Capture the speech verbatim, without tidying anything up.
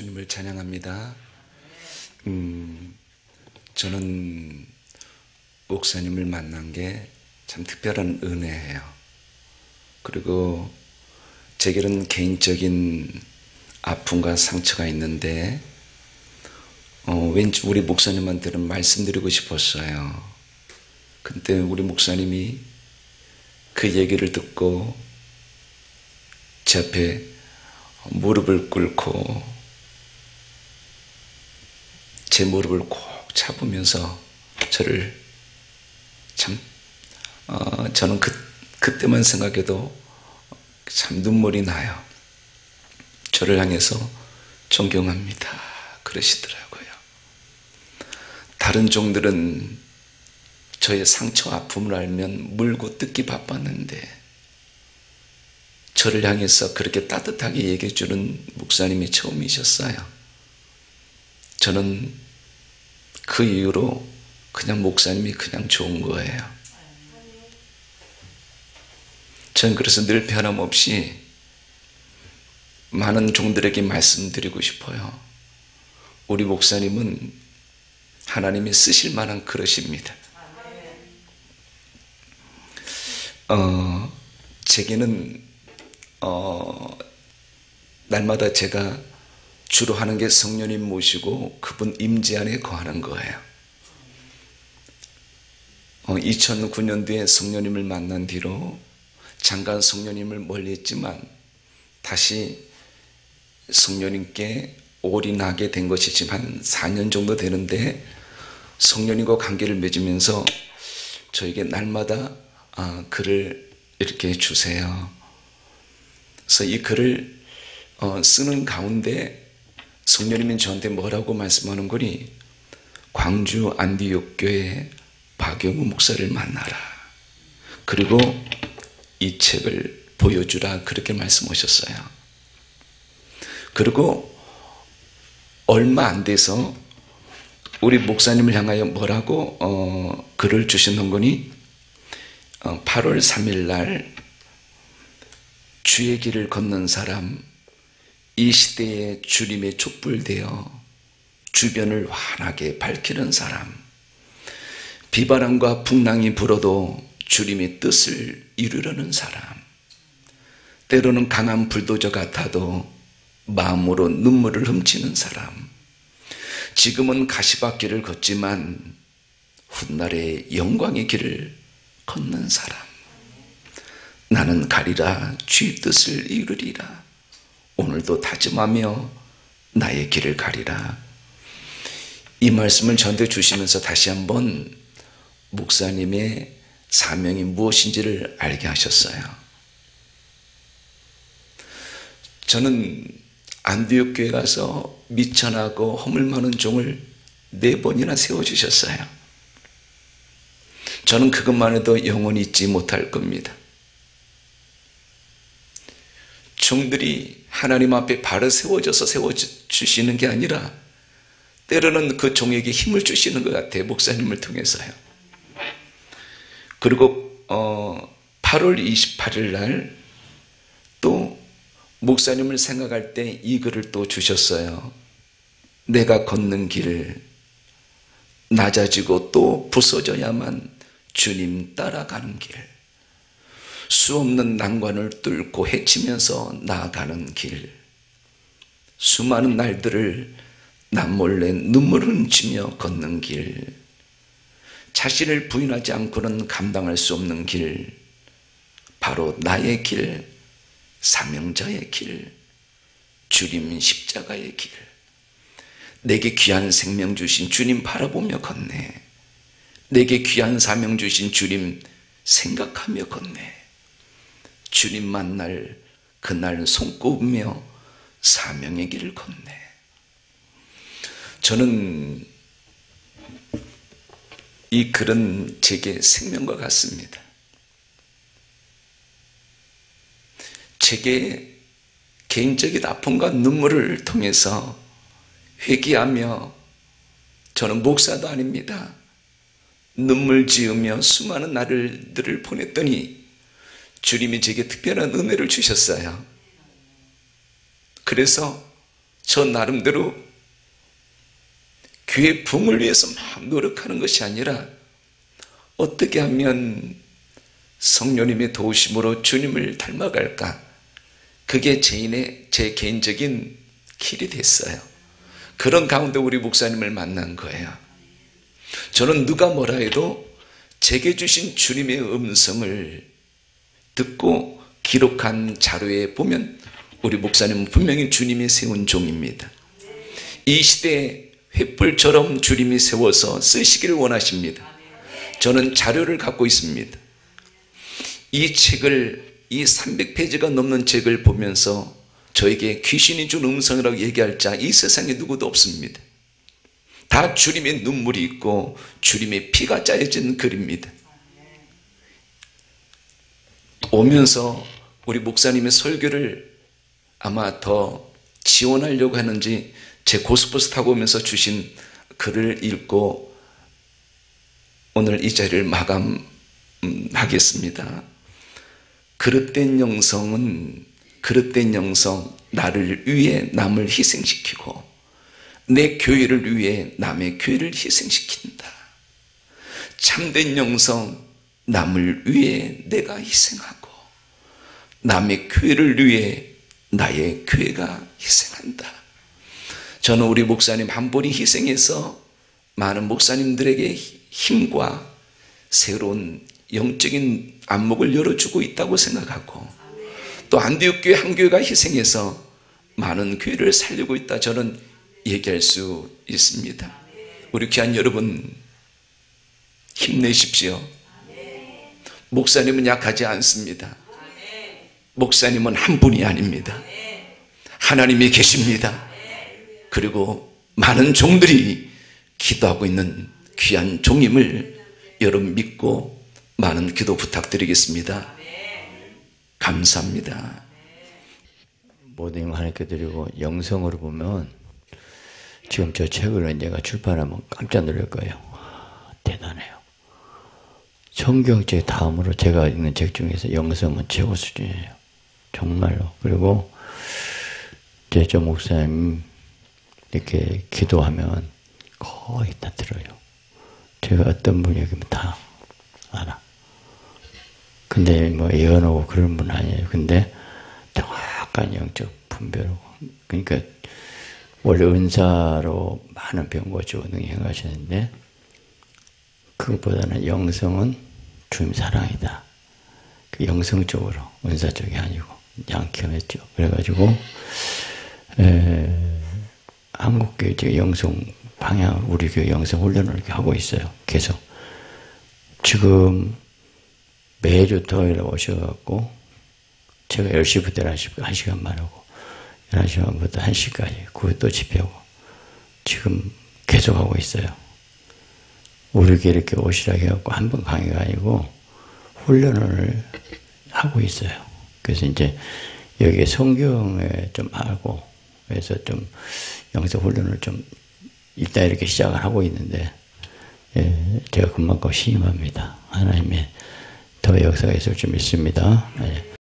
주님을 찬양합니다. 음, 저는 목사님을 만난 게 참 특별한 은혜예요. 그리고 제게는 개인적인 아픔과 상처가 있는데 어, 왠지 우리 목사님한테는 말씀드리고 싶었어요. 근데 우리 목사님이 그 얘기를 듣고 제 앞에 무릎을 꿇고 제 무릎을 꼭 잡으면서 저를 참 어, 저는 그, 그때만 생각해도 참 눈물이 나요. 저를 향해서 존경합니다 그러시더라고요. 다른 종들은 저의 상처 아픔을 알면 물고 뜯기 바빴는데 저를 향해서 그렇게 따뜻하게 얘기해 주는 목사님이 처음이셨어요. 저는 그 이후로 그냥 목사님이 그냥 좋은 거예요. 저는 그래서 늘 변함없이 많은 종들에게 말씀드리고 싶어요. 우리 목사님은 하나님이 쓰실 만한 그릇입니다. 어, 제게는 어, 날마다 제가 주로 하는 게 성령님 모시고 그분 임재 안에 거하는 거예요. 어, 이천구 년도에 성령님을 만난 뒤로 잠깐 성령님을 멀리 했지만 다시 성령님께 올인하게 된 것이지만 사 년 정도 되는데 성령님과 관계를 맺으면서 저에게 날마다 아, 글을 이렇게 주세요. 그래서 이 글을 어, 쓰는 가운데 성령님이 저한테 뭐라고 말씀하는 거니? 광주 안디옥교회 박영우 목사를 만나라. 그리고 이 책을 보여주라 그렇게 말씀하셨어요. 그리고 얼마 안 돼서 우리 목사님을 향하여 뭐라고 어, 글을 주시는 거니? 어, 팔월 삼일 날 주의 길을 걷는 사람, 이 시대의 주님의 촛불되어 주변을 환하게 밝히는 사람, 비바람과 풍랑이 불어도 주님의 뜻을 이루려는 사람, 때로는 강한 불도저 같아도 마음으로 눈물을 훔치는 사람, 지금은 가시밭길을 걷지만 훗날의 영광의 길을 걷는 사람, 나는 가리라 주의 뜻을 이루리라. 오늘도 다짐하며 나의 길을 가리라. 이 말씀을 전해 주시면서 다시 한번 목사님의 사명이 무엇인지를 알게 하셨어요. 저는 안디옥교회 가서 미천하고 허물 많은 종을 네 번이나 세워주셨어요. 저는 그것만 해도 영원히 잊지 못할 겁니다. 종들이 하나님 앞에 발을 세워져서 세워주시는 게 아니라 때로는 그 종에게 힘을 주시는 것 같아요. 목사님을 통해서요. 그리고 어, 팔월 이십팔일 날 또 목사님을 생각할 때 이 글을 또 주셨어요. 내가 걷는 길 낮아지고 또 부서져야만 주님 따라가는 길, 수없는 난관을 뚫고 헤치면서 나아가는 길, 수많은 날들을 남몰래 눈물을 훔치며 걷는 길, 자신을 부인하지 않고는 감당할 수 없는 길, 바로 나의 길, 사명자의 길, 주님 십자가의 길, 내게 귀한 생명 주신 주님 바라보며 걷네, 내게 귀한 사명 주신 주님 생각하며 걷네, 주님 만날 그날 손꼽으며 사명의 길을 걷네. 저는 이 글은 제게 생명과 같습니다. 제게 개인적인 아픔과 눈물을 통해서 회개하며, 저는 목사도 아닙니다, 눈물 지으며 수많은 날들을 보냈더니 주님이 제게 특별한 은혜를 주셨어요. 그래서 저 나름대로 교회 부흥을 위해서 막 노력하는 것이 아니라 어떻게 하면 성령님의 도우심으로 주님을 닮아갈까, 그게 제인의 제 개인적인 길이 됐어요. 그런 가운데 우리 목사님을 만난 거예요. 저는 누가 뭐라 해도 제게 주신 주님의 음성을 듣고 기록한 자료에 보면 우리 목사님은 분명히 주님이 세운 종입니다. 이 시대에 횃불처럼 주님이 세워서 쓰시기를 원하십니다. 저는 자료를 갖고 있습니다. 이 책을, 이 삼백 페이지가 넘는 책을 보면서 저에게 귀신이 준 음성이라고 얘기할 자 이 세상에 누구도 없습니다. 다 주님의 눈물이 있고 주님의 피가 짜여진 글입니다. 오면서 우리 목사님의 설교를 아마 더 지원하려고 하는지 제 고스버스 타고 오면서 주신 글을 읽고 오늘 이 자리를 마감하겠습니다. 그릇된 영성은 그릇된 영성, 나를 위해 남을 희생시키고 내 교회를 위해 남의 교회를 희생시킨다. 참된 영성, 남을 위해 내가 희생하고 남의 교회를 위해 나의 교회가 희생한다. 저는 우리 목사님 한 분이 희생해서 많은 목사님들에게 힘과 새로운 영적인 안목을 열어주고 있다고 생각하고, 또 안디옥교회 한 교회가 희생해서 많은 교회를 살리고 있다, 저는 얘기할 수 있습니다. 우리 귀한 여러분, 힘내십시오. 목사님은 약하지 않습니다. 목사님은 한 분이 아닙니다. 하나님이 계십니다. 그리고 많은 종들이 기도하고 있는 귀한 종임을 여러분 믿고 많은 기도 부탁드리겠습니다. 감사합니다. 모든 하나님께 드리고, 영성으로 보면 지금 저 책을 내가 출판하면 깜짝 놀랄 거예요. 대단해요. 성경책 다음으로 제가 읽는 책 중에서 영성은 최고 수준이에요. 정말로. 그리고 제 저 목사님 이렇게 기도하면 거의 다 들어요. 제가 어떤 분이 여기면 다 알아. 근데 뭐 예언하고 그런 분 아니에요. 근데 정확한 영적 분별하고, 그러니까 원래 은사로 많은 병과 조능이 행하시는데 그것보다는 영성은 주님 사랑이다. 그 영성 쪽으로, 은사 쪽이 아니고 양키했죠. 그래가지고 에. 한국교회 지금 영성 방향, 우리 교회 영성 훈련을 이렇게 하고 있어요. 계속. 지금 매주 토요일에 오셔갖고, 제가 열 시부터 한 시간만 하고, 열한 시부터 한 시까지, 그걸 또 집회하고, 지금 계속 하고 있어요. 우리 교회 이렇게 오시라 해갖고, 한 번 강의가 아니고, 훈련을 하고 있어요. 그래서 이제, 여기 성경에 좀 알고, 그래서 좀 영성 훈련을 좀 일단 이렇게 시작을 하고 있는데, 예, 제가 그만큼 신임합니다. 하나님의 더 역사가 있을 줄 믿습니다. 예.